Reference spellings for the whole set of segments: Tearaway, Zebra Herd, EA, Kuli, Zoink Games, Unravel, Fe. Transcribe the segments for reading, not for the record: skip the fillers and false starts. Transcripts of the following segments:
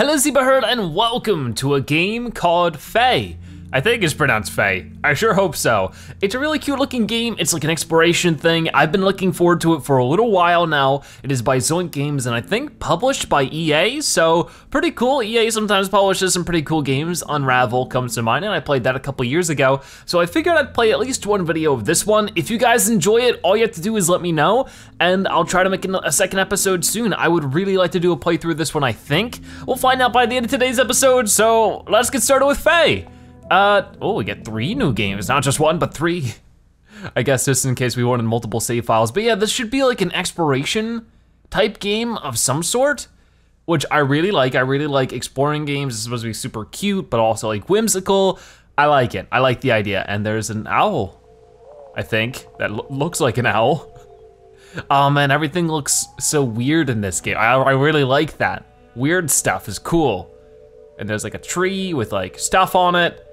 Hello Zebra Herd and welcome to a game called Fe. I think it's pronounced Fe. I sure hope so. It's a really cute looking game. It's like an exploration thing. I've been looking forward to it for a little while now. It is by Zoink Games and I think published by EA, so pretty cool. EA sometimes publishes some pretty cool games. Unravel comes to mind and I played that a couple years ago. So I figured I'd play at least one video of this one. If you guys enjoy it, all you have to do is let me know and I'll try to make a second episode soon. I would really like to do a playthrough of this one, I think. We'll find out by the end of today's episode, so let's get started with Fe. Oh, we got 3 new games, not just 1, but 3. I guess just in case we wanted multiple save files. But yeah, this should be like an exploration type game of some sort, which I really like. I really like exploring games. It's supposed to be super cute, but also like whimsical. I like it, I like the idea. And there's an owl, I think, that looks like an owl. Oh man, everything looks so weird in this game. I really like that. Weird stuff is cool. And there's like a tree with like stuff on it.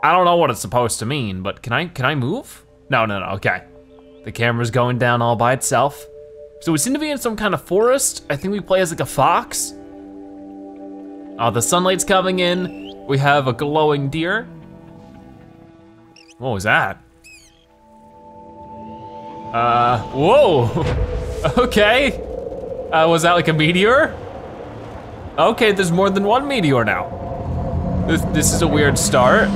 I don't know what it's supposed to mean, but can I move? No, okay. The camera's going down all by itself. So we seem to be in some kind of forest. I think we play as like a fox. Oh, the sunlight's coming in. We have a glowing deer. What was that? Whoa, okay. Was that like a meteor? Okay, there's more than one meteor now. This is a weird start.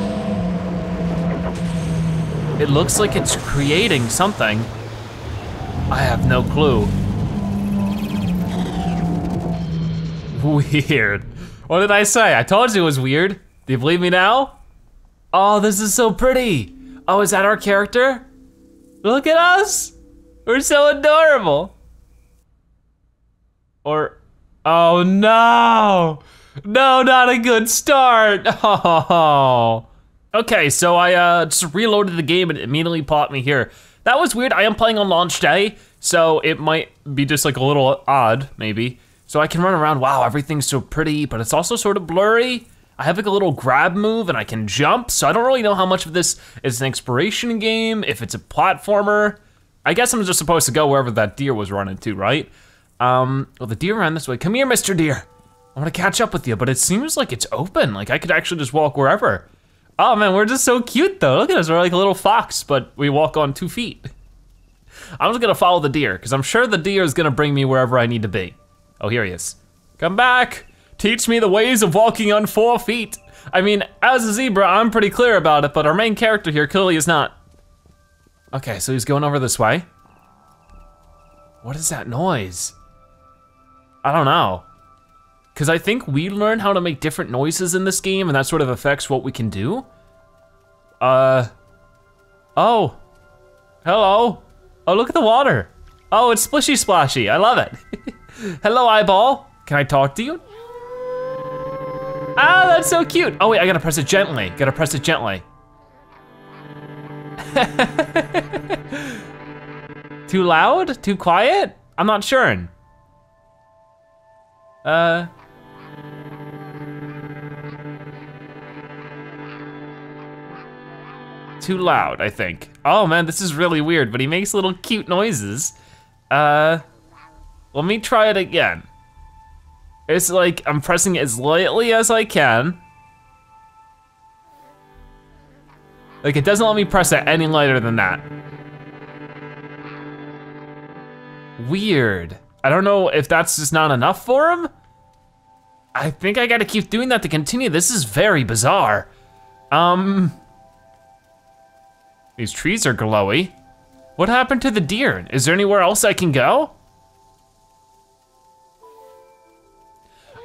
It looks like it's creating something. I have no clue. Weird. What did I say? I told you it was weird. Do you believe me now? Oh, this is so pretty. Oh, is that our character? Look at us. We're so adorable. Or, oh no. No, not a good start. Oh. Okay, so I just reloaded the game and it immediately popped me here. That was weird, I am playing on launch day, so it might be just like a little odd, maybe. So I can run around, wow, everything's so pretty, but it's also sort of blurry. I have like a little grab move and I can jump, so I don't really know how much of this is an exploration game, if it's a platformer. I guess I'm just supposed to go wherever that deer was running to, right? Well, the deer ran this way. Come here, Mr. Deer. I wanna catch up with you, but it seems like it's open, like I could actually just walk wherever. Oh man, we're just so cute though. Look at us, we're like a little fox, but we walk on 2 feet. I'm just gonna follow the deer, because I'm sure the deer is gonna bring me wherever I need to be. Oh, here he is. Come back, teach me the ways of walking on 4 feet. I mean, as a zebra, I'm pretty clear about it, but our main character here, Kuli, is not. Okay, so he's going over this way. What is that noise? I don't know. Because I think we learn how to make different noises in this game and that sort of affects what we can do. Oh, hello. Oh, look at the water. Oh, it's splishy splashy, I love it. Hello, eyeball, can I talk to you? Ah, that's so cute. Oh wait, I gotta press it gently, Too loud, too quiet? I'm not sure. Too loud, I think. Oh man, this is really weird, but he makes little cute noises. Let me try it again. It's like I'm pressing it as lightly as I can. Like it doesn't let me press it any lighter than that. Weird. I don't know if that's just not enough for him. I think I gotta keep doing that to continue. This is very bizarre. These trees are glowy. What happened to the deer? Is there anywhere else I can go?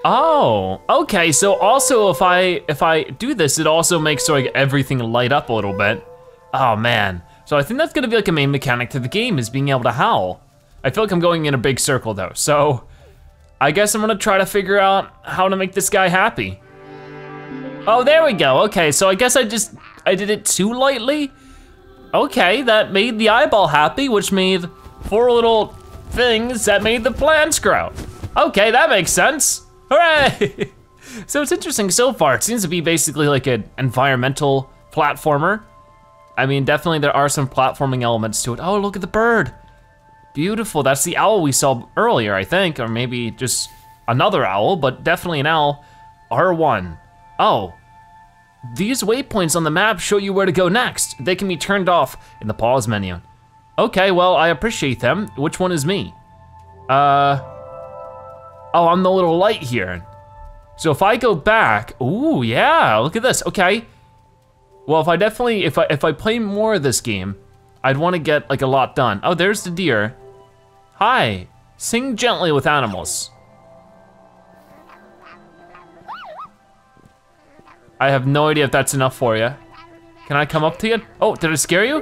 Oh, okay, so also if I do this, it also makes so like everything light up a little bit. Oh man, so I think that's gonna be like a main mechanic to the game is being able to howl. I feel like I'm going in a big circle though, so I guess I'm gonna try to figure out how to make this guy happy. Oh, there we go, okay, so I guess I did it too lightly? Okay, that made the eyeball happy, which made 4 little things that made the plants grow. Okay, that makes sense, hooray! So it's interesting so far, it seems to be basically like an environmental platformer. I mean, definitely there are some platforming elements to it. Oh, look at the bird. Beautiful, that's the owl we saw earlier, I think, or maybe just another owl, but definitely an owl. R1. Oh. These waypoints on the map show you where to go next. They can be turned off in the pause menu. Okay, well, I appreciate them. Which one is me? Oh, I'm the little light here. So if I go back, ooh, yeah, look at this, okay. Well, if I definitely, if I play more of this game, I'd wanna get like a lot done. Oh, there's the deer. Hi, sing gently with animals. I have no idea if that's enough for you. Can I come up to you? Oh, did I scare you?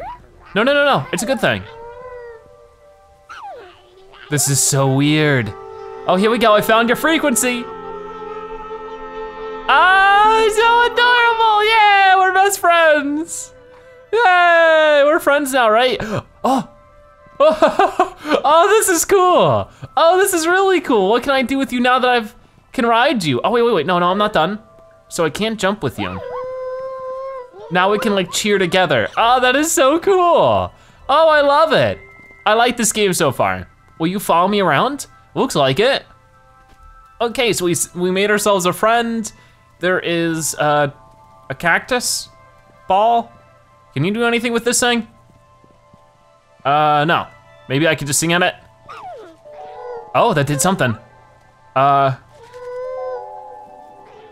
No, no, no, no, it's a good thing. This is so weird. Oh, here we go, I found your frequency. Ah, so adorable, yeah, we're best friends. Yay, we're friends now, right? Oh. Oh, this is cool. Oh, this is really cool. What can I do with you now that I can ride you? Oh, wait, wait, wait, no, no, I'm not done. So I can't jump with you. Now we can like cheer together. Oh, that is so cool. Oh, I love it. I like this game so far. Will you follow me around? Looks like it. Okay, so we made ourselves a friend. There is a cactus ball. Can you do anything with this thing? No. Maybe I could just sing at it. Oh, that did something.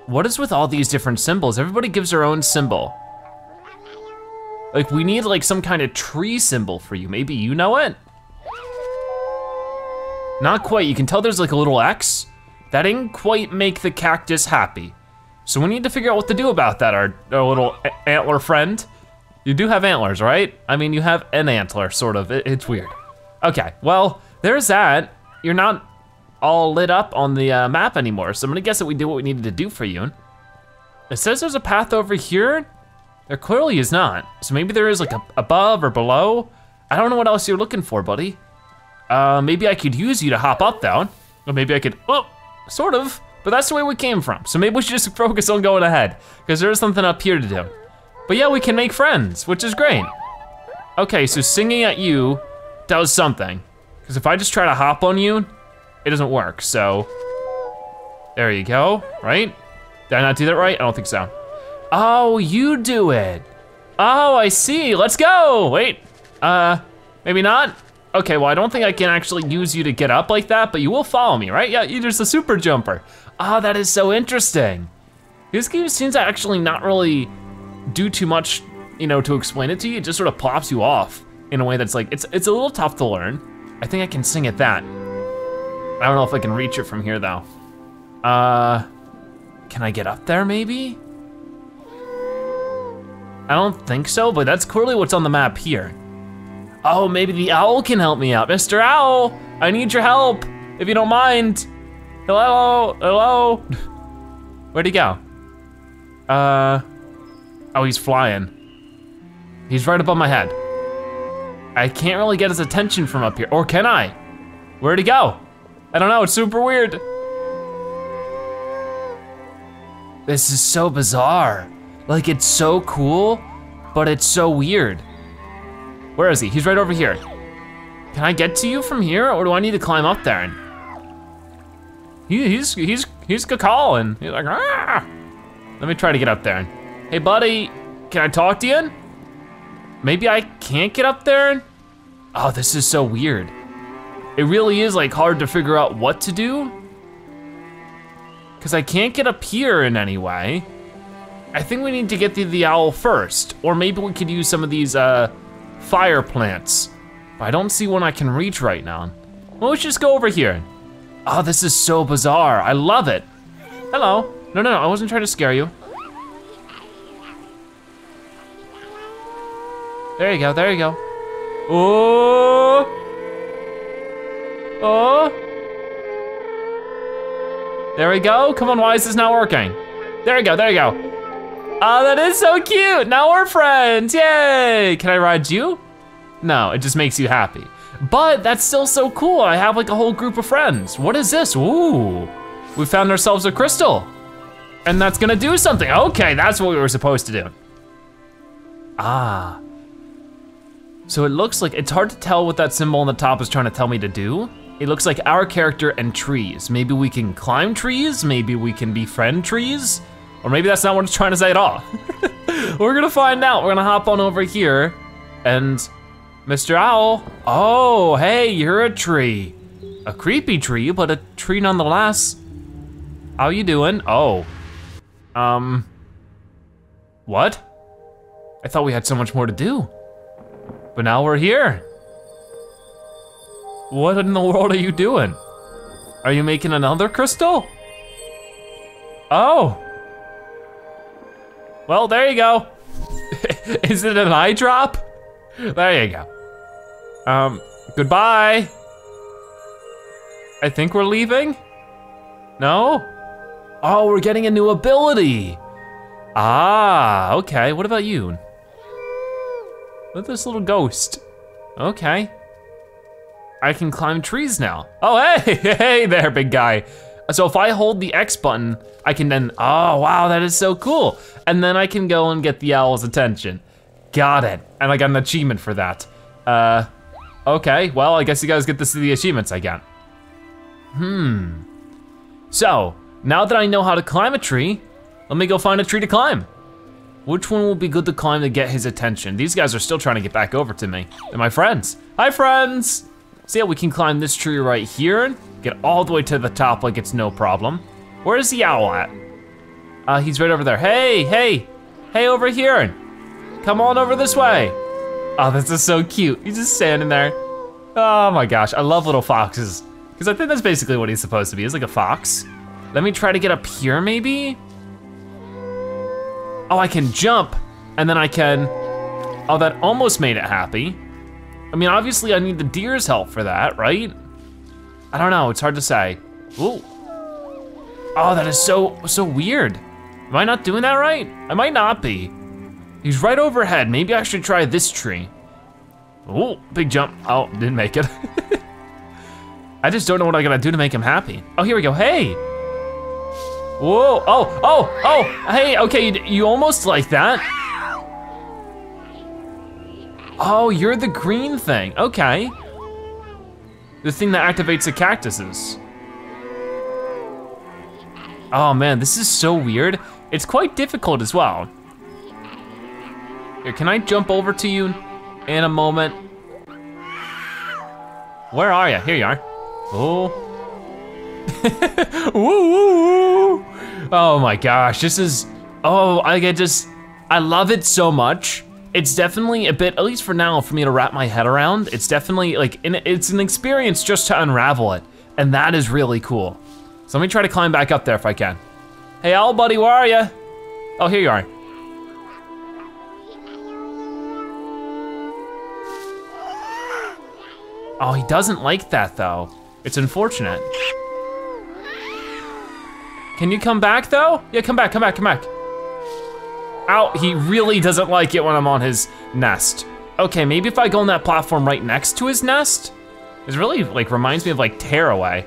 What is with all these different symbols? Everybody gives their own symbol. Like, we need like some kind of tree symbol for you. Maybe you know it? Not quite, you can tell there's like a little X. That didn't quite make the cactus happy. So we need to figure out what to do about that, our little antler friend. You do have antlers, right? I mean, you have an antler, sort of, it's weird. Okay, well, there's that. You're not all lit up on the map anymore, so I'm gonna guess that we did what we needed to do for you. It says there's a path over here. There clearly is not. So maybe there is like a above or below. I don't know what else you're looking for, buddy. Maybe I could use you to hop up though. Or maybe I could, oh, sort of, but that's the way we came from. So maybe we should just focus on going ahead because there is something up here to do. But yeah, we can make friends, which is great. Okay, so singing at you does something. Because if I just try to hop on you, it doesn't work, so. There you go, right? Did I not do that right? I don't think so. Oh, you do it. Oh, I see, let's go. Wait, maybe not? Okay, well, I don't think I can actually use you to get up like that, but you will follow me, right? Yeah, you're just a super jumper. Oh, that is so interesting. This game seems to actually not really do too much, you know, to explain it to you. It just sort of pops you off in a way that's like, it's a little tough to learn. I think I can sing at that. I don't know if I can reach it from here though. Can I get up there maybe? I don't think so, but that's clearly what's on the map here. Oh, maybe the owl can help me out. Mr. Owl, I need your help, if you don't mind. Hello, hello. Where'd he go? Oh, he's flying. He's right above my head. I can't really get his attention from up here, or can I? Where'd he go? I don't know, it's super weird. This is so bizarre. Like, it's so cool, but it's so weird. Where is he? He's right over here. Can I get to you from here, or do I need to climb up there? He's calling. He's like, ah! Let me try to get up there. Hey buddy, can I talk to you? Maybe I can't get up there? Oh, this is so weird. It really is like hard to figure out what to do. Cause I can't get up here in any way. I think we need to get to the owl first, or maybe we could use some of these fire plants. But I don't see one I can reach right now. Well, let's just go over here. Oh, this is so bizarre, I love it. Hello, no, no, no, I wasn't trying to scare you. There you go, there you go. Oh! Oh! There we go, come on, why is this not working? There we go, there you go. Oh, that is so cute, now we're friends, yay! Can I ride you? No, it just makes you happy. But that's still so cool, I have like a whole group of friends. What is this, ooh. We found ourselves a crystal. And that's gonna do something, okay, that's what we were supposed to do. Ah. So it looks like, it's hard to tell what that symbol on the top is trying to tell me to do. It looks like our character and trees. Maybe we can climb trees, maybe we can befriend trees, or maybe that's not what it's trying to say at all. We're gonna find out. We're gonna hop on over here and Mr. Owl, oh, hey, you're a tree. A creepy tree, but a tree nonetheless. How you doing? Oh, what? I thought we had so much more to do, but now we're here. What in the world are you doing? Are you making another crystal? Oh. Well, there you go. Is it an eye drop? There you go. Goodbye. I think we're leaving? No? Oh, we're getting a new ability. Ah, okay, what about you? Look at this little ghost. Okay. I can climb trees now. Oh, hey, hey there, big guy. So if I hold the X button, I can then, oh, wow, that is so cool. And then I can go and get the owl's attention. Got it, and I got an achievement for that. Okay, well, I guess you guys get to see the achievements I got. So, now that I know how to climb a tree, let me go find a tree to climb. Which one will be good to climb to get his attention? These guys are still trying to get back over to me. They're my friends. Hi, friends. So yeah, we can climb this tree right here, get all the way to the top like it's no problem. Where is the owl at? He's right over there. Hey, hey, hey, over here. Come on over this way. Oh, this is so cute. He's just standing there. Oh my gosh, I love little foxes. Because I think that's basically what he's supposed to be. He's like a fox. Let me try to get up here maybe. Oh, I can jump and then I can, oh, that almost made it happy. I mean, obviously I need the deer's help for that, right? I don't know, it's hard to say. Ooh. Oh, that is so weird. Am I not doing that right? I might not be. He's right overhead. Maybe I should try this tree. Ooh, big jump. Oh, didn't make it. I just don't know what I gotta do to make him happy. Oh, here we go, hey. Whoa, oh, oh, oh, hey, okay, you almost like that. Oh, you're the green thing, okay. The thing that activates the cactuses. Oh man, this is so weird. It's quite difficult as well. Here, can I jump over to you in a moment? Where are you? Here you are. Oh. Woo, woo, woo. Oh my gosh, this is, oh, I love it so much. It's definitely a bit, at least for now, for me to wrap my head around. It's definitely like, it's an experience just to unravel it. And that is really cool. So let me try to climb back up there if I can. Hey, owl buddy, where are you? Oh, here you are. Oh, he doesn't like that though. It's unfortunate. Can you come back though? Yeah, come back, come back, come back. Ow, he really doesn't like it when I'm on his nest. Okay, maybe if I go on that platform right next to his nest, it really like reminds me of like Tearaway.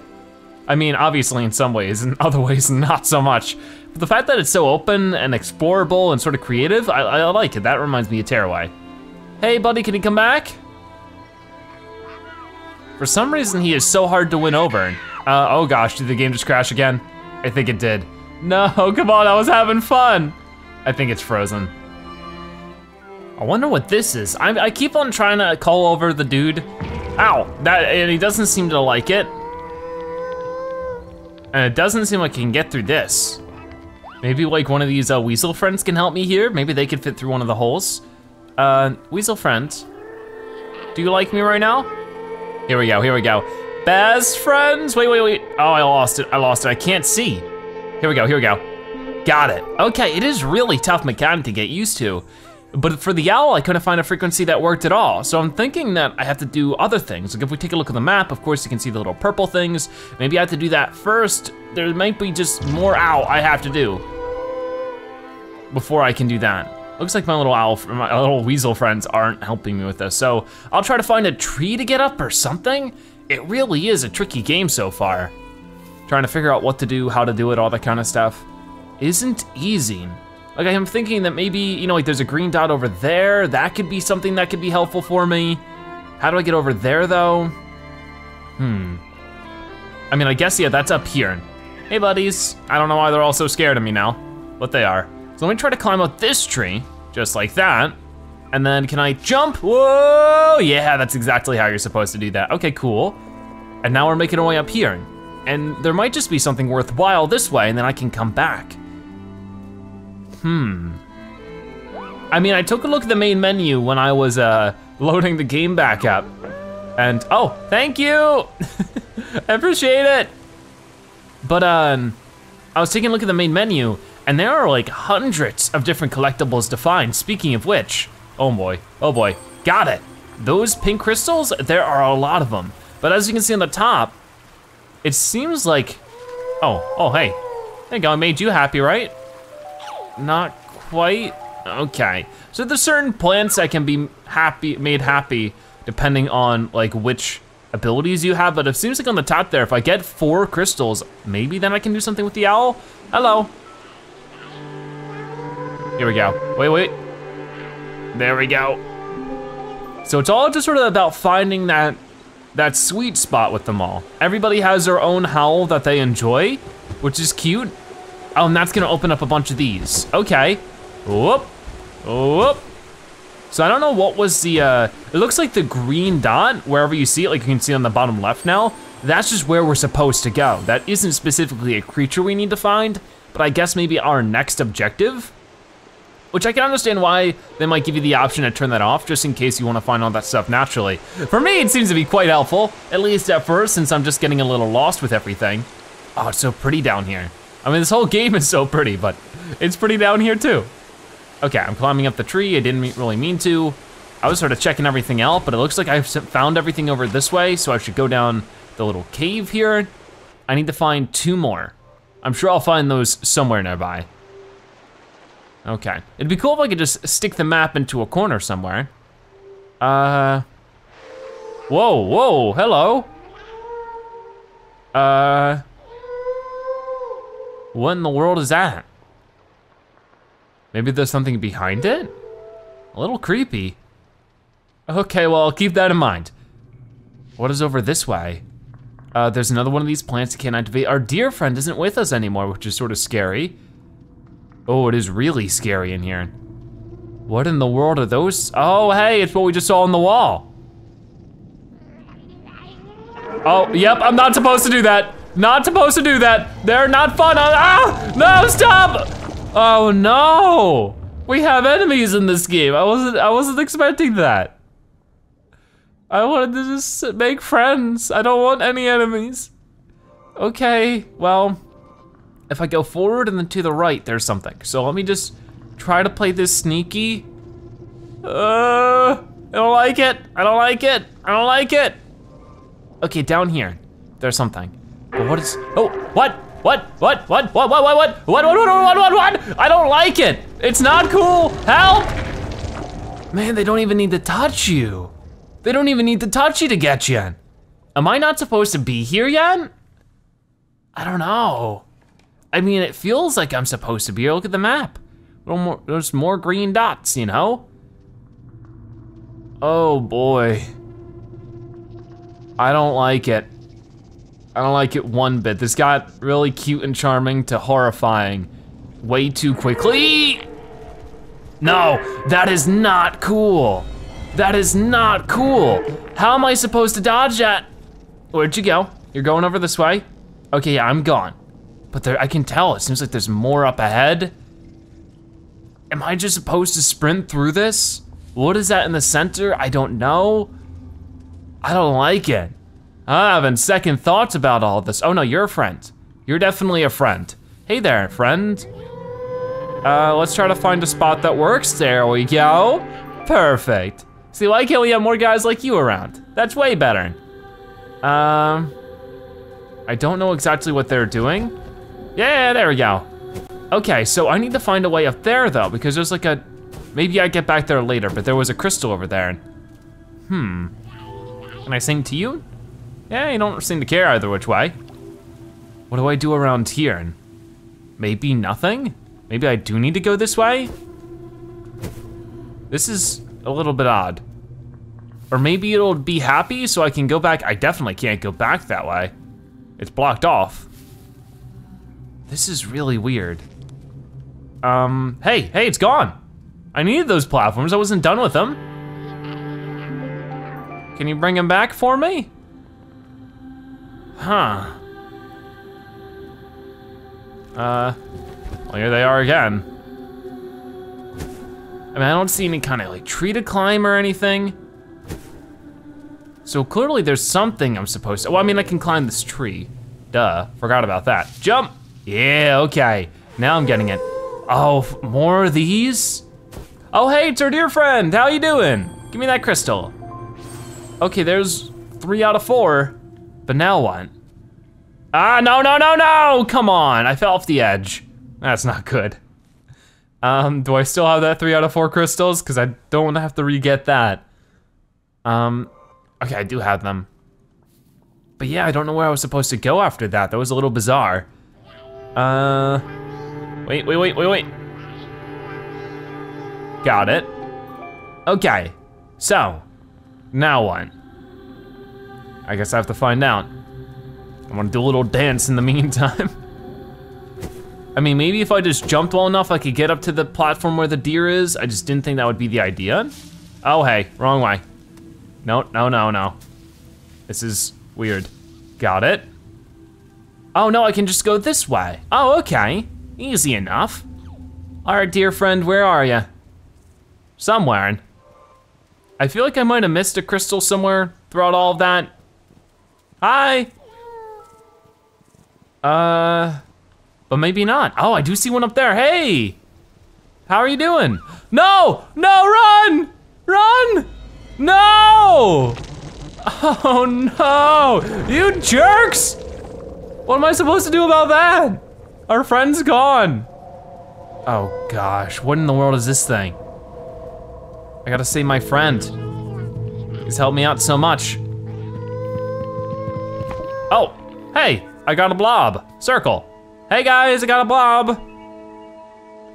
I mean, obviously in some ways, in other ways not so much. But the fact that it's so open and explorable and sort of creative, I like it. That reminds me of Tearaway. Hey buddy, can you come back? For some reason, he is so hard to win over. Oh gosh, did the game just crash again? I think it did. No, come on, I was having fun. I think it's frozen. I wonder what this is. I keep on trying to call over the dude. Ow, and he doesn't seem to like it. And it doesn't seem like he can get through this. Maybe like one of these weasel friends can help me here. Maybe they could fit through one of the holes. Weasel friend, do you like me right now? Here we go, here we go. Best friends, wait, wait, wait. Oh, I lost it, I lost it, I can't see. Here we go, here we go. Got it. Okay, it is really tough mechanic to get used to, but for the owl, I couldn't find a frequency that worked at all, so I'm thinking that I have to do other things. Like if we take a look at the map, of course you can see the little purple things. Maybe I have to do that first. There might be just more owl I have to do before I can do that. Looks like my little owl, my little weasel friends aren't helping me with this, so I'll try to find a tree to get up or something. It really is a tricky game so far. Trying to figure out what to do, how to do it, all that kind of stuff. Isn't easy. Like I am thinking that maybe, you know, like there's a green dot over there, that could be something that could be helpful for me. How do I get over there though? I mean, I guess, yeah, that's up here. Hey, buddies. I don't know why they're all so scared of me now, but they are. So let me try to climb up this tree, just like that. And then can I jump? Whoa, yeah, that's exactly how you're supposed to do that. Okay, cool. And now we're making our way up here. And there might just be something worthwhile this way, and then I can come back. I mean, I took a look at the main menu when I was loading the game back up. And, oh, thank you. I appreciate it. But I was taking a look at the main menu, and there are like hundreds of different collectibles to find. Speaking of which, oh boy, got it. Those pink crystals, there are a lot of them. But as you can see on the top, it seems like, oh, hey. There you go, I made you happy, right? Not quite, okay. So there's certain plants that can be happy, made happy depending on like which abilities you have, but it seems like on the top there, if I get 4 crystals, maybe then I can do something with the owl. Hello. Here we go, wait. There we go. So it's all just sort of about finding that sweet spot with them all. Everybody has their own howl that they enjoy, which is cute. Oh, and that's gonna open up a bunch of these. Okay, whoop. So I don't know what was the, it looks like the green dot, wherever you see it, like you can see on the bottom left now, that's just where we're supposed to go. That isn't specifically a creature we need to find, but I guess maybe our next objective, which I can understand why they might give you the option to turn that off just in case you wanna find all that stuff naturally. For me, it seems to be quite helpful, at least at first, since I'm just getting a little lost with everything. Oh, it's so pretty down here. I mean, this whole game is so pretty, but it's pretty down here too. Okay, I'm climbing up the tree. I didn't really mean to. I was sort of checking everything out, but it looks like I've found everything over this way, so I should go down the little cave here. I need to find 2 more. I'm sure I'll find those somewhere nearby. Okay, it'd be cool if I could just stick the map into a corner somewhere. Whoa, hello. What in the world is that? Maybe there's something behind it? A little creepy. Okay, well, I'll keep that in mind. What is over this way? There's another one of these plants you can't activate. Our dear friend isn't with us anymore, which is sort of scary. Oh, it is really scary in here. What in the world are those? Oh, hey, it's what we just saw on the wall. Oh, yep, I'm not supposed to do that. Not supposed to do that. They're not fun. Ah, no, stop. Oh no! We have enemies in this game. I wasn't expecting that. I wanted to just make friends. I don't want any enemies. Okay, well, if I go forward and then to the right, there's something. So let me just try to play this sneaky. I don't like it. I don't like it. Okay, down here, there's something. But what is, oh, what? What? I don't like it. It's not cool, help! Man, they don't even need to touch you. They don't even need to touch you to get you. Am I not supposed to be here yet? I don't know. I mean, it feels like I'm supposed to be here. Look at the map. There's more green dots, you know? Oh boy. I don't like it. I don't like it one bit. This got really cute and charming to horrifying way too quickly. No, that is not cool. That is not cool. How am I supposed to dodge that? Where'd you go? You're going over this way? Okay, yeah, I'm gone. But there, I can tell, it seems like there's more up ahead. Am I just supposed to sprint through this? What is that in the center? I don't know. I don't like it. I'm having second thoughts about all this. Oh no, you're a friend. You're definitely a friend. Hey there, friend. Let's try to find a spot that works. There we go. Perfect. See, why can't we have more guys like you around? That's way better. I don't know exactly what they're doing. Yeah, there we go. Okay, so I need to find a way up there though, because there's like a, maybe I get back there later, but there was a crystal over there. Can I sing to you? Yeah, you don't seem to care either which way. What do I do around here? Maybe nothing? Maybe I do need to go this way? This is a little bit odd. Or maybe it'll be happy so I can go back. I definitely can't go back that way. It's blocked off. This is really weird. Hey, hey, it's gone. I needed those platforms, I wasn't done with them. Can you bring them back for me? Huh. Well, here they are again. I mean, I don't see any kind of like tree to climb or anything. So clearly there's something I'm supposed to, well, I mean, I can climb this tree. Duh, forgot about that. Jump! Yeah, okay, now I'm getting it. Oh, more of these? Oh, hey, it's our dear friend, how you doing? Give me that crystal. Okay, there's 3 out of 4, but now what? Ah, no, no, no, no, come on, I fell off the edge. That's not good. Do I still have that 3 out of 4 crystals? Because I don't want to have to re-get that. Okay, I do have them. But yeah, I don't know where I was supposed to go after that. That was a little bizarre. Wait. Got it. Okay, so, now what? I guess I have to find out. I'm gonna do a little dance in the meantime. I mean, maybe if I just jumped well enough, I could get up to the platform where the deer is. I just didn't think that would be the idea. Oh, hey, wrong way. No, no, no, no. This is weird. Got it. Oh no, I can just go this way. Oh, okay, easy enough. All right, dear friend, where are you? Somewhere. I feel like I might have missed a crystal somewhere throughout all of that. Hi. But maybe not. Oh, I do see one up there, hey! How are you doing? No, no, run, run! No! Oh no, you jerks! What am I supposed to do about that? Our friend's gone. Oh gosh, what in the world is this thing? I gotta save my friend. He's helped me out so much. Oh, hey, I got a blob, circle. Hey guys, I got a blob.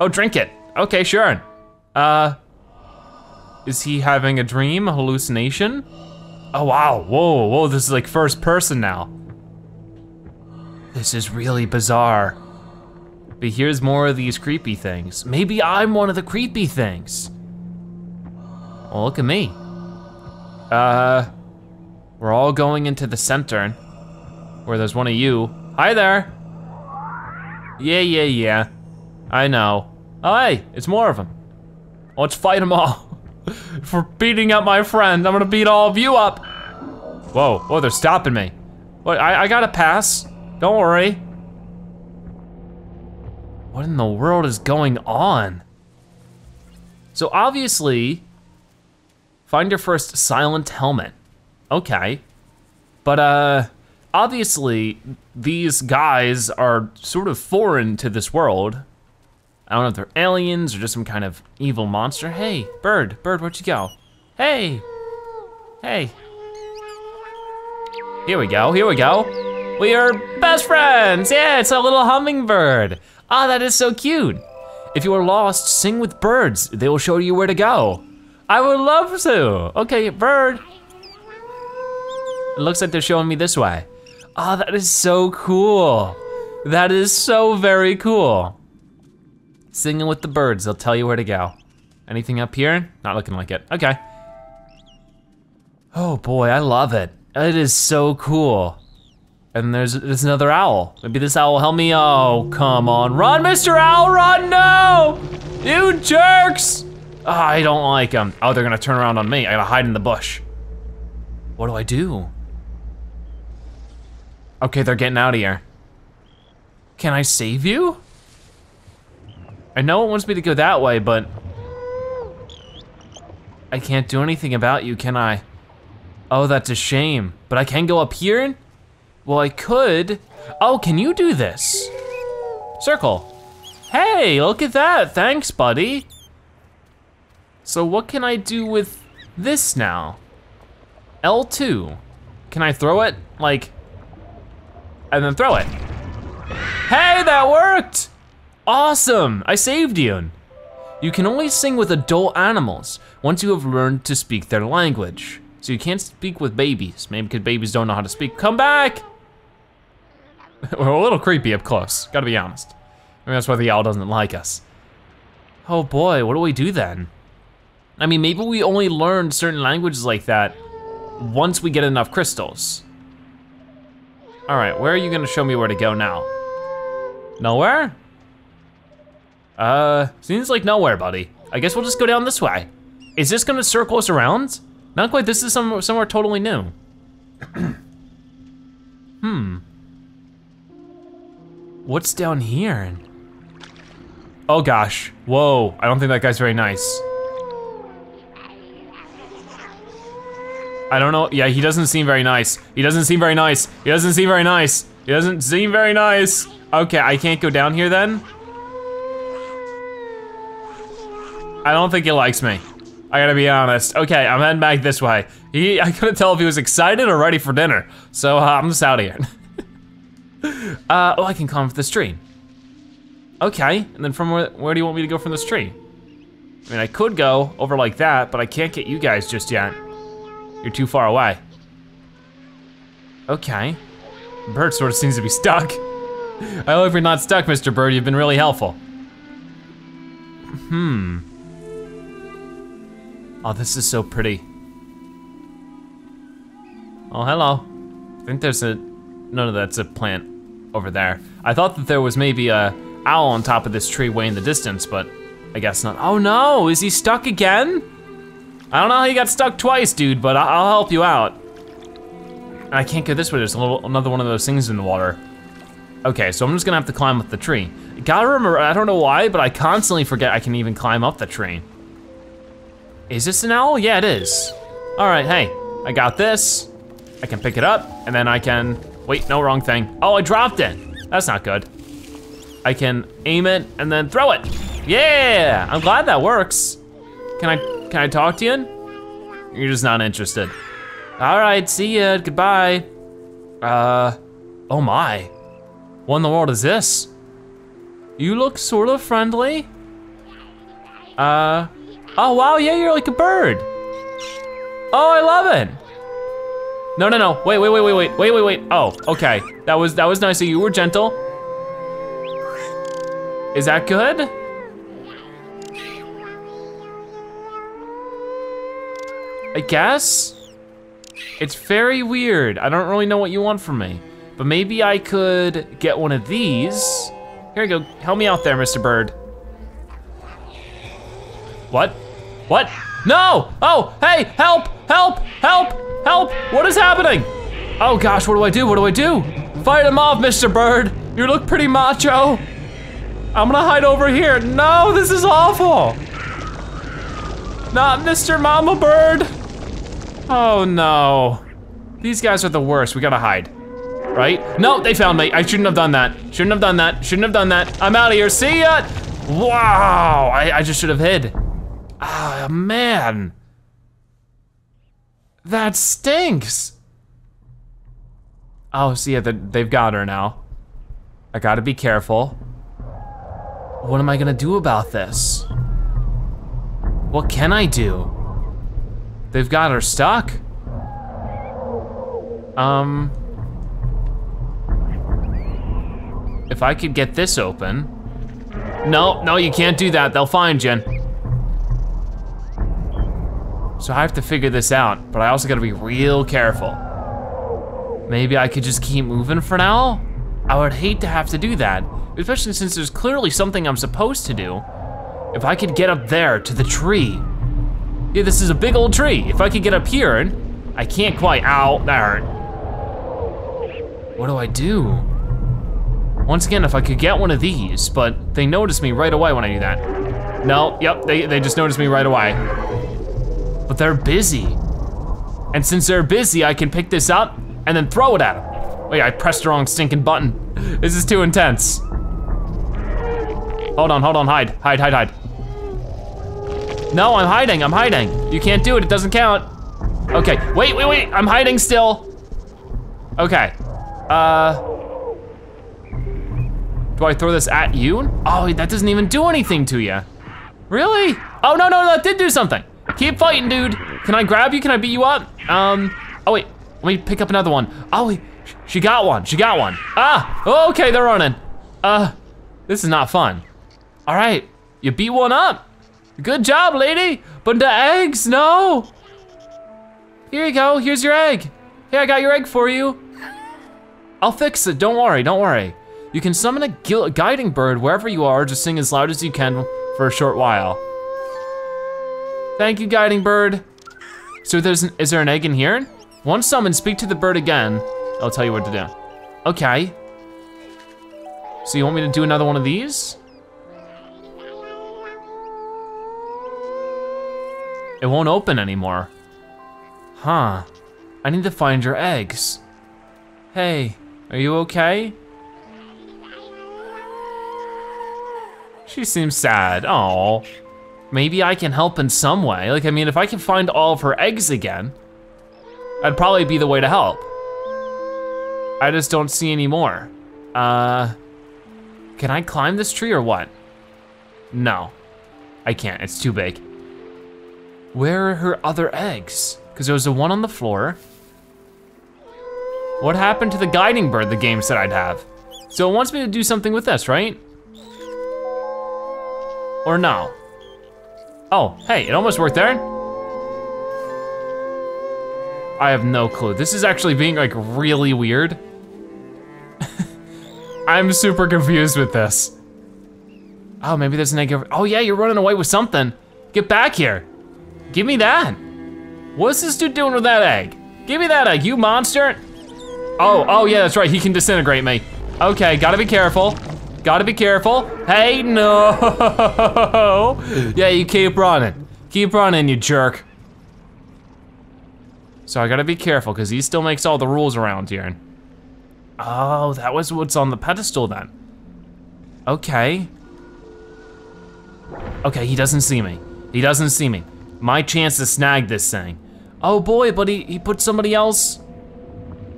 Oh, drink it, okay, sure. Is he having a dream, a hallucination? Oh wow, whoa, whoa, this is like first person now. This is really bizarre. But here's more of these creepy things. Maybe I'm one of the creepy things. Well, look at me. We're all going into the center where there's one of you. Hi there. Yeah, yeah, yeah, I know. Oh, hey, it's more of them. Let's fight them all. For beating up my friend. I'm gonna beat all of you up. Whoa, whoa, they're stopping me. Wait, I gotta pass, don't worry. What in the world is going on? So obviously, find your first silent helmet. Okay, but obviously these guys are sort of foreign to this world. I don't know if they're aliens or just some kind of evil monster. Hey, bird, bird, where'd you go? Hey, hey. Here we go, here we go. We are best friends, yeah, it's a little hummingbird. Ah, oh, that is so cute. If you are lost, sing with birds. They will show you where to go. I would love to. Okay, bird. It looks like they're showing me this way. Ah, oh, that is so cool. That is so very cool. Singing with the birds, they'll tell you where to go. Anything up here? Not looking like it, okay. Oh boy, I love it. It is so cool. And there's another owl. Maybe this owl will help me, oh, come on. Run, Mr. Owl, run, no! You jerks! Oh, I don't like them. Oh, they're gonna turn around on me. I gotta hide in the bush. What do I do? Okay, they're getting out of here. Can I save you? I know it wants me to go that way, but I can't do anything about you, can I? Oh, that's a shame. But I can go up here? Well, I could. Oh, can you do this? Circle. Hey, look at that. Thanks, buddy. So what can I do with this now? L2. Can I throw it? Like, and then throw it. Hey, that worked! Awesome, I saved you. You can only sing with adult animals once you have learned to speak their language. So you can't speak with babies, maybe because babies don't know how to speak. Come back! We're a little creepy up close, gotta be honest. I mean, that's why the owl doesn't like us. Oh boy, what do we do then? I mean, maybe we only learn certain languages like that once we get enough crystals. All right, where are you gonna show me where to go now? Nowhere? Seems like nowhere, buddy. I guess we'll just go down this way. Is this gonna circle us around? Not quite, this is somewhere totally new. What's down here? Oh gosh, whoa, I don't think that guy's very nice. I don't know, yeah, he doesn't seem very nice. He doesn't seem very nice, he doesn't seem very nice. He doesn't seem very nice. Okay, I can't go down here then? I don't think he likes me. I gotta be honest. Okay, I'm heading back this way. I couldn't tell if he was excited or ready for dinner. So I'm just out of here. Oh, I can climb up this tree. Okay, and then from where do you want me to go from this tree? I mean, I could go over like that, but I can't get you guys just yet. You're too far away. Okay. Bird sort of seems to be stuck. I hope you're not stuck, Mr. Bird. You've been really helpful. Oh, this is so pretty. Oh, hello. I think there's a, no, that's a plant over there. I thought that there was maybe a owl on top of this tree way in the distance, but I guess not. Oh no, is he stuck again? I don't know how he got stuck twice, dude, but I'll help you out. And I can't go this way, there's another one of those things in the water. Okay, so I'm just gonna have to climb up the tree. Gotta remember, I don't know why, but I constantly forget I can even climb up the tree. Is this an owl? Yeah, it is. All right, hey, I got this. I can pick it up, and then I can, wait, no, wrong thing. Oh, I dropped it. That's not good. I can aim it and then throw it. Yeah, I'm glad that works. Can I talk to you? You're just not interested. All right, see ya, goodbye. Oh my. What in the world is this? You look sort of friendly. Oh wow, yeah, you're like a bird. Oh, I love it. No, wait. Oh, okay, that was nice, so you were gentle. Is that good? I guess? It's very weird. I don't really know what you want from me, but maybe I could get one of these. Here you go, help me out there, Mr. Bird. What? No! Oh, hey, help! What is happening? Oh gosh, what do I do? Fight him off, Mr. Bird. You look pretty macho. I'm gonna hide over here. No, this is awful. Not Mr. Mama Bird. Oh no. These guys are the worst, we gotta hide. Right? No, they found me. I shouldn't have done that. Shouldn't have done that. I'm out of here, see ya. Wow, I just should have hid. Ah, man. That stinks. Oh, see, so yeah, they've got her now. I gotta be careful. What am I gonna do about this? What can I do? They've got her stuck. If I could get this open. No, you can't do that, they'll find you. So I have to figure this out, but I also gotta be real careful. Maybe I could just keep moving for now? I would hate to have to do that, especially since there's clearly something I'm supposed to do. If I could get up there to the tree. Yeah, this is a big old tree. If I could get up here, I can't quite, ow, that hurt. What do I do? Once again, if I could get one of these, but they notice me right away when I do that. No, yep, they just notice me right away. But they're busy. And since they're busy, I can pick this up and then throw it at them. Wait, I pressed the wrong stinking button. This is too intense. Hold on, hide. No, I'm hiding. You can't do it, it doesn't count. Okay, wait, I'm hiding still. Okay, do I throw this at you? Oh, that doesn't even do anything to you. Really? Oh, no, that did do something. Keep fighting, dude. Can I grab you? Can I beat you up? Oh wait, let me pick up another one. Oh, wait, She got one, she got one. Ah, okay, they're running. This is not fun. All right, you beat one up. Good job, lady. But the eggs, no. Here you go, here's your egg. Here, I got your egg for you. I'll fix it, don't worry, don't worry. You can summon a guiding bird wherever you are, just sing as loud as you can for a short while. Thank you, guiding bird. So is there an egg in here? Once summoned, speak to the bird again. I'll tell you what to do. Okay. So you want me to do another one of these? It won't open anymore. Huh. I need to find your eggs. Hey, are you okay? She seems sad, aw. Maybe I can help in some way. Like, I mean, if I can find all of her eggs again, that'd probably be the way to help. I just don't see any more. Can I climb this tree or what? No, I can't, it's too big. Where are her other eggs? Because there was the one on the floor. What happened to the guiding bird the game said I'd have? So it wants me to do something with this, right? Or no? Oh, hey, it almost worked there. I have no clue. This is actually being like really weird. I'm super confused with this. Oh, maybe there's an egg over, oh yeah, you're running away with something. Get back here. Give me that. What's this dude doing with that egg? Give me that egg, you monster. Oh yeah, that's right, he can disintegrate me. Okay, gotta be careful. Gotta be careful. Hey, no. Yeah, you keep running. Keep running, you jerk. So I gotta be careful, because he still makes all the rules around here. Oh, that was what's on the pedestal then. Okay. Okay, he doesn't see me. He doesn't see me. My chance to snag this thing. Oh boy, but he put somebody else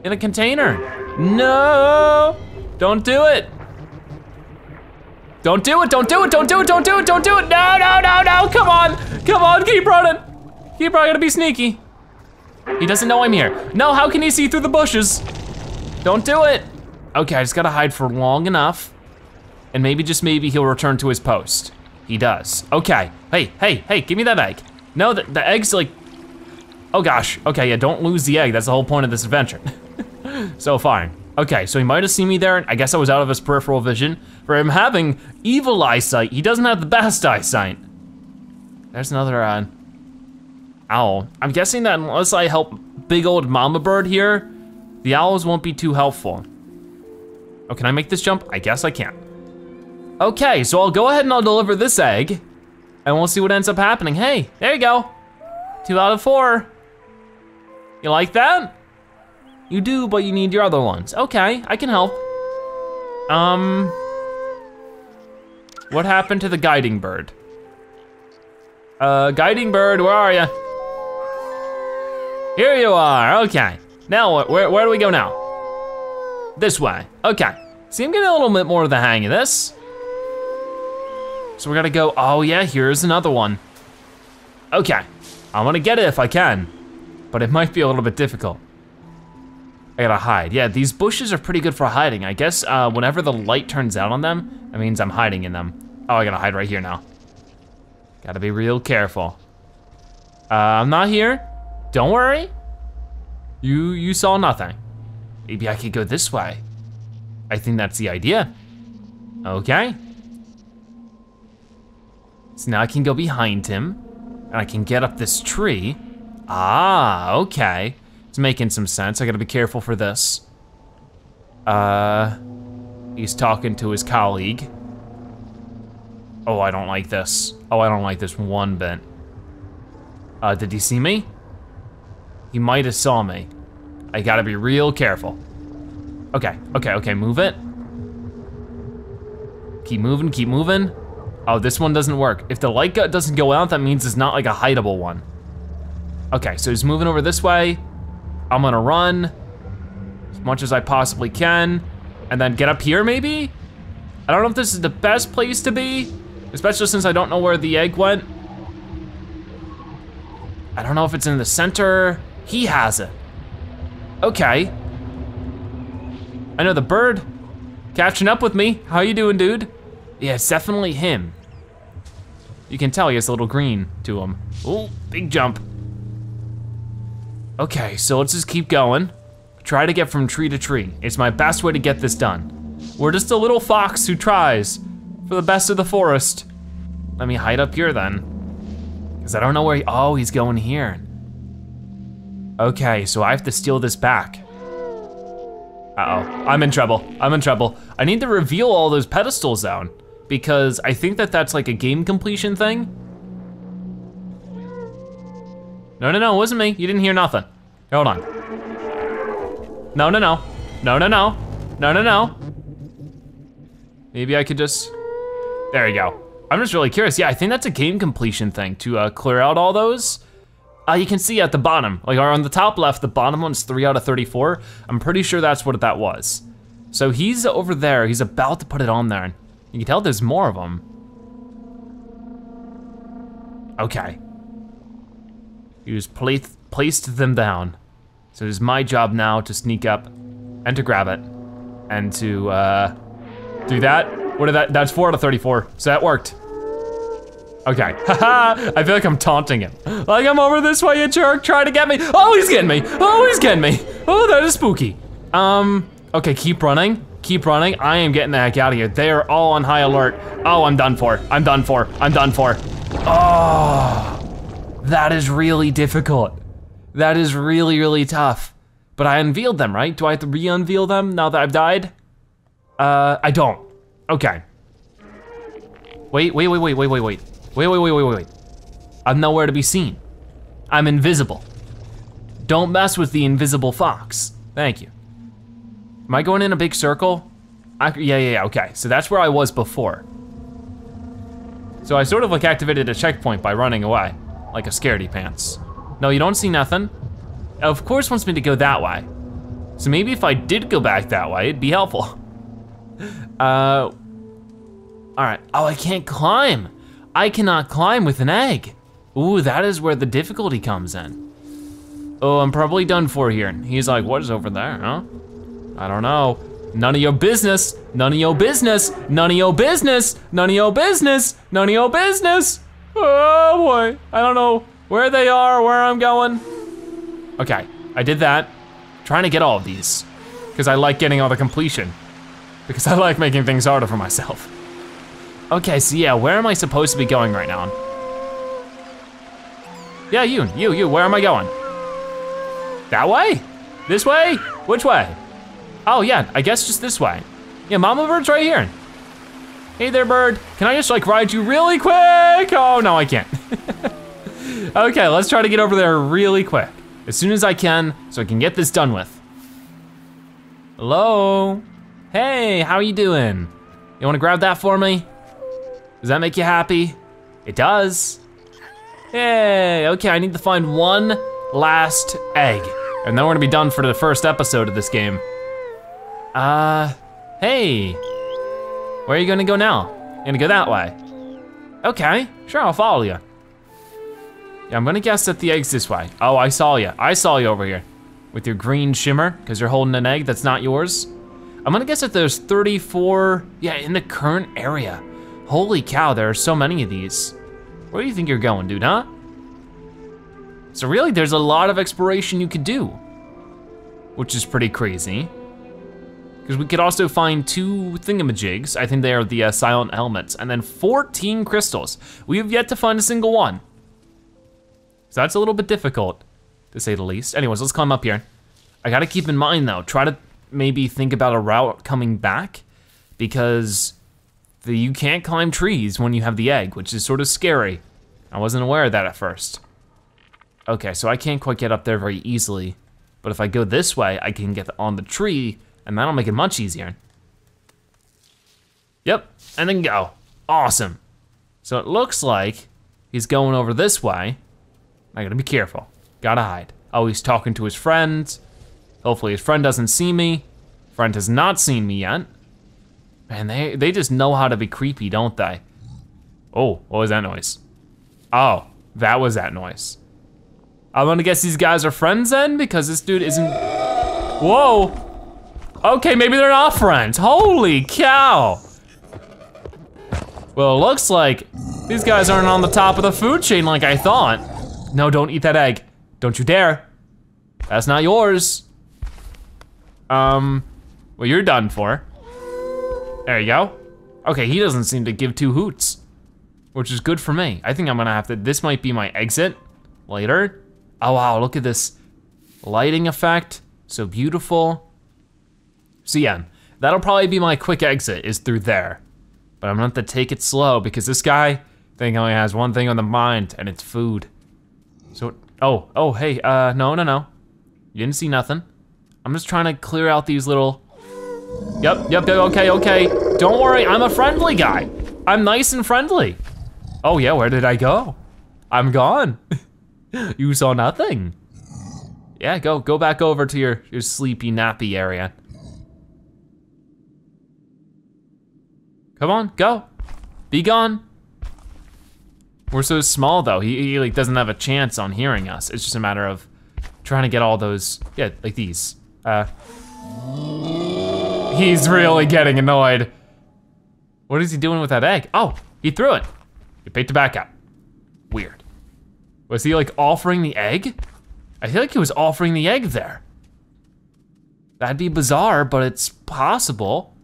in a container. No, don't do it. Don't do it, don't do it, don't do it, don't do it, don't do it. No, no, no, no, come on. Come on, keep running. Keep running, gotta be sneaky. He doesn't know I'm here. No, how can he see through the bushes? Don't do it. Okay, I just gotta hide for long enough and maybe, just maybe, he'll return to his post. He does, okay. Hey, hey, hey, give me that egg. No, the egg's like, oh gosh. Okay, yeah, don't lose the egg. That's the whole point of this adventure. So fine. Okay, so he might've seen me there. I guess I was out of his peripheral vision. For him having evil eyesight, he doesn't have the best eyesight. There's another, owl. I'm guessing that unless I help big old mama bird here, the owls won't be too helpful. Oh, can I make this jump? I guess I can. Okay, so I'll go ahead and I'll deliver this egg and we'll see what ends up happening. Hey, there you go. 2 out of 4. You like that? You do, but you need your other ones. Okay, I can help. What happened to the guiding bird? Guiding bird, where are you? Here you are, okay. Now, where do we go now? This way, okay. See, I'm getting a little bit more of the hang of this. So we gotta go, oh yeah, here's another one. Okay, I'm gonna get it if I can, but it might be a little bit difficult. I gotta hide. Yeah, these bushes are pretty good for hiding. I guess whenever the light turns out on them, that means I'm hiding in them. Oh, I gotta hide right here now. Gotta be real careful. I'm not here. Don't worry. You saw nothing. Maybe I could go this way. I think that's the idea. Okay. So now I can go behind him and I can get up this tree. Ah, okay. It's making some sense. I gotta be careful for this. He's talking to his colleague. Oh, I don't like this. Oh, I don't like this one bit. Did he see me? He might have saw me. I gotta be real careful. Okay, okay, okay, move it. Keep moving, keep moving. Oh, this one doesn't work. If the light doesn't go out, that means it's not like a hideable one. Okay, so he's moving over this way. I'm gonna run as much as I possibly can and then get up here maybe? I don't know if this is the best place to be, especially since I don't know where the egg went. I don't know if it's in the center. He has it. Okay. I know the bird. Catching up with me. How you doing, dude? Yeah, it's definitely him. You can tell he has a little green to him. Ooh, big jump. Okay, so let's just keep going. Try to get from tree to tree. It's my best way to get this done. We're just a little fox who tries for the best of the forest. Let me hide up here then. Cause I don't know where he, oh, he's going here. Okay, so I have to steal this back. Uh-oh, I'm in trouble. I need to reveal all those pedestals down because I think that that's like a game completion thing. No, it wasn't me. You didn't hear nothing. Hold on. No. Maybe I could just, there you go. I'm just really curious. Yeah, I think that's a game completion thing to clear out all those. You can see at the bottom, like on the top left, the bottom one's 3 out of 34. I'm pretty sure that's what that was. So he's over there, he's about to put it on there. You can tell there's more of them. Okay. He just placed them down. So it is my job now to sneak up and to grab it and to do that. What did that's 4 out of 34, so that worked. Okay, haha, I feel like I'm taunting him. Like I'm over this way, you jerk, try to get me. Oh, he's getting me, oh, he's getting me. Oh, that is spooky. Okay, keep running. I am getting the heck out of here. They are all on high alert. Oh, I'm done for. Oh, that is really difficult. That is really, really tough. But I unveiled them, right? Do I have to re-unveil them now that I've died? I don't. Okay. Wait. I'm nowhere to be seen. I'm invisible. Don't mess with the invisible fox. Thank you. Am I going in a big circle? Yeah, okay. So that's where I was before. So I sort of like activated a checkpoint by running away, like a scaredy pants. No, you don't see nothing. Of course wants me to go that way. So maybe if I did go back that way, it'd be helpful. All right, oh, I can't climb. I cannot climb with an egg. Ooh, that is where the difficulty comes in. Oh, I'm probably done for here. He's like, what is over there, huh? I don't know. None of your business. Oh boy, I don't know where they are, where I'm going. Okay, I did that. Trying to get all of these, because I like getting all the completion, because I like making things harder for myself. Okay, so yeah, where am I supposed to be going right now? Yeah, you, where am I going? That way? This way? Which way? Oh yeah, I guess just this way. Yeah, mama bird's right here. Hey there, bird. Can I just like ride you really quick? Oh, no, I can't. Okay, let's try to get over there really quick. As soon as I can, so I can get this done with. Hello? Hey, how are you doing? You wanna grab that for me? Does that make you happy? It does. Hey, okay, I need to find one last egg. And then we're gonna be done for the first episode of this game. Hey. Where are you gonna go now? You're gonna go that way. Okay, sure, I'll follow you. Yeah, I'm gonna guess that the egg's this way. Oh, I saw you over here with your green shimmer, because you're holding an egg that's not yours. I'm gonna guess that there's 34, yeah, in the current area. Holy cow, there are so many of these. Where do you think you're going, dude, huh? So really, there's a lot of exploration you could do, which is pretty crazy. Because we could also find 2 thingamajigs. I think they are the silent helmets, and then 14 crystals. We have yet to find a single one. So that's a little bit difficult, to say the least. Anyways, let's climb up here. I gotta keep in mind though, try to maybe think about a route coming back, because you can't climb trees when you have the egg, which is sort of scary. I wasn't aware of that at first. Okay, so I can't quite get up there very easily, but if I go this way, I can get on the tree, and that'll make it much easier. Yep, and then go. Awesome. So it looks like he's going over this way. I gotta be careful, gotta hide. Oh, he's talking to his friend. Hopefully his friend doesn't see me. Friend has not seen me yet. Man, they just know how to be creepy, don't they? Oh, what was that noise? Oh, that was that noise. I'm gonna guess these guys are friends then, because this dude isn't, whoa. Okay, maybe they're not friends. Holy cow. Well, it looks like these guys aren't on the top of the food chain like I thought. No, don't eat that egg. Don't you dare. That's not yours. Well, you're done for. There you go. Okay, he doesn't seem to give two hoots, which is good for me. I think I'm gonna have to, this might be my exit later. Oh wow, look at this lighting effect, so beautiful. So yeah, that'll probably be my quick exit, is through there. But I'm gonna have to take it slow because this guy, I think, only has one thing on the mind and it's food. So, oh, hey, no. You didn't see nothing. I'm just trying to clear out these little, yep, okay. Don't worry, I'm a friendly guy. I'm nice and friendly. Oh yeah, where did I go? I'm gone. You saw nothing. Yeah, go back over to your sleepy nappy area. Come on, go. Be gone. We're so small though, he like doesn't have a chance on hearing us. It's just a matter of trying to get all those, yeah, like these. He's really getting annoyed. What is he doing with that egg? Oh, he threw it. He picked it back up. Weird. Was he like offering the egg? I feel like he was offering the egg there. That'd be bizarre, but it's possible.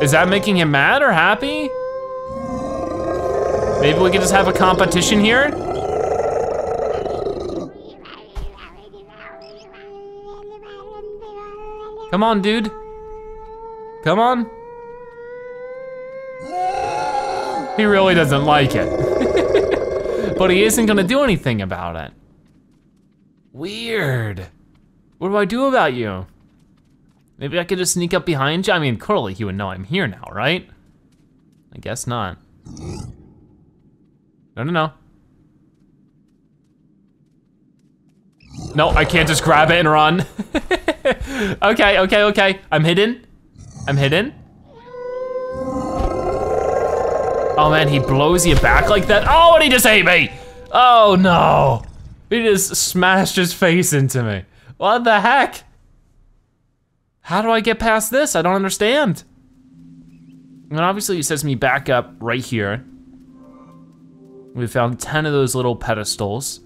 Is that making him mad or happy? Maybe we could just have a competition here? Come on, dude. Come on. He really doesn't like it. But he isn't gonna do anything about it. Weird. What do I do about you? Maybe I could just sneak up behind you? I mean, clearly he would know I'm here now, right? I guess not. No. No, I can't just grab it and run. Okay. I'm hidden. Oh man, he blows you back like that. Oh, and he just ate me. Oh no. He just smashed his face into me. What the heck? How do I get past this? I don't understand. And obviously he sets me back up right here. We found 10 of those little pedestals.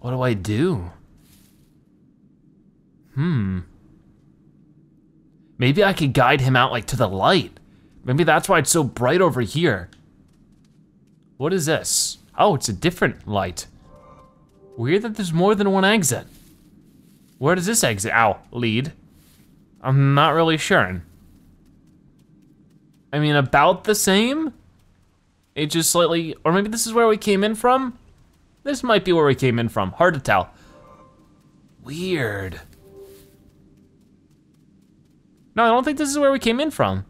What do I do? Maybe I could guide him out like to the light. Maybe that's why it's so bright over here. What is this? Oh, it's a different light. Weird that there's more than one exit. Where does this exit, lead? I'm not really sure. I mean, about the same? It just slightly, or maybe this is where we came in from? This might be where we came in from, hard to tell. Weird. No, I don't think this is where we came in from.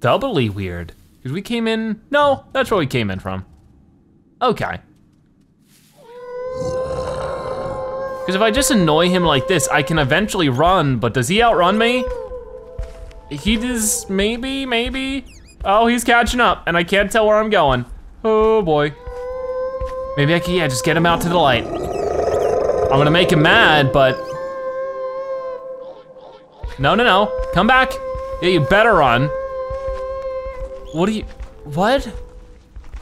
Doubly weird, because we came in, no, that's where we came in from. Okay. Because if I just annoy him like this, I can eventually run, but does he outrun me? He does, maybe. Oh, he's catching up, and I can't tell where I'm going. Oh boy. Maybe I can, yeah, just get him out to the light. I'm gonna make him mad, but. No, come back. Yeah, you better run. What?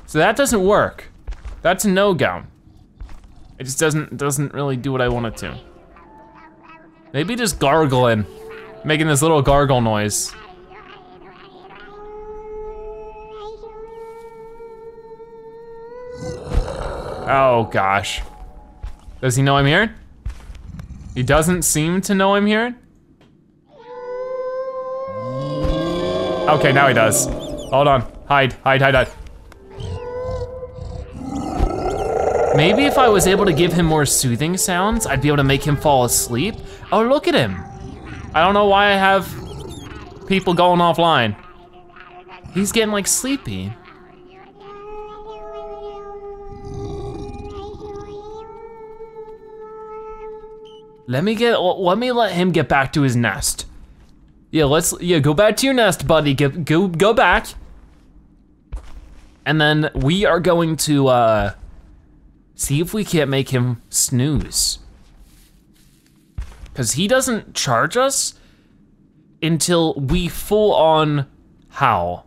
So that doesn't work. That's a no-go. It just doesn't really do what I want it to. Maybe just gargling, making this little gargle noise. Oh gosh. Does he know I'm here? He doesn't seem to know I'm here. Okay, now he does. Hold on, hide. Maybe if I was able to give him more soothing sounds, I'd be able to make him fall asleep. Oh, look at him. I don't know why I have people going offline. He's getting like sleepy. Let me let him get back to his nest. Yeah, go back to your nest, buddy. Go back. And then we are going to See if we can't make him snooze. Because he doesn't charge us until we full on howl.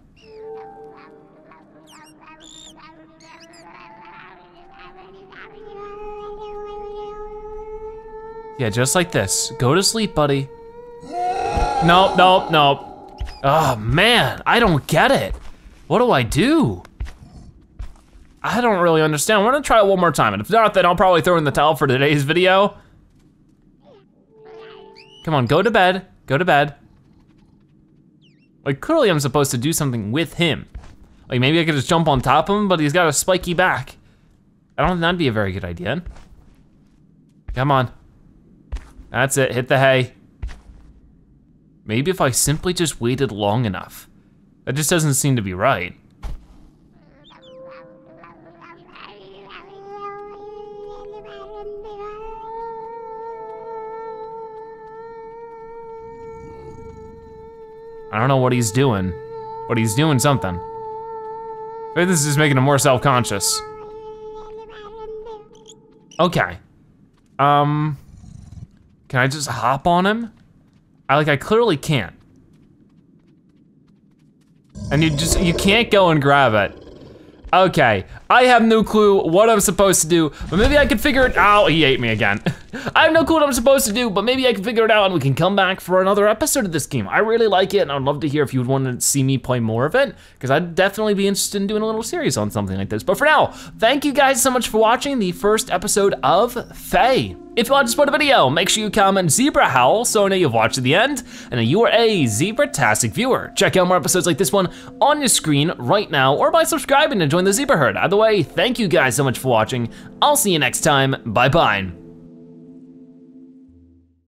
Yeah, just like this. Go to sleep, buddy. Nope, nope, nope. Oh man, I don't get it. What do I do? I don't really understand. We're gonna try it one more time, and if not, then I'll probably throw in the towel for today's video. Come on, go to bed, go to bed. Like clearly I'm supposed to do something with him. Like maybe I could just jump on top of him, but he's got a spiky back. I don't think that'd be a very good idea. Come on. That's it, hit the hay. Maybe if I simply just waited long enough. That just doesn't seem to be right. I don't know what he's doing, but he's doing something. Maybe this is making him more self-conscious. Okay. Can I just hop on him? I clearly can't. And you can't go and grab it. Okay, I have no clue what I'm supposed to do, but maybe I can figure it out. He ate me again. I have no clue what I'm supposed to do, but maybe I can figure it out and we can come back for another episode of this game. I really like it and I'd love to hear if you'd want to see me play more of it, because I'd definitely be interested in doing a little series on something like this. But for now, thank you guys so much for watching the first episode of Fe. If you want to support the video, make sure you comment Zebra Howl so I know you've watched to the end and that you are a Zebra-tastic viewer. Check out more episodes like this one on your screen right now or by subscribing to join the Zebra Herd. Either way, thank you guys so much for watching. I'll see you next time. Bye-bye.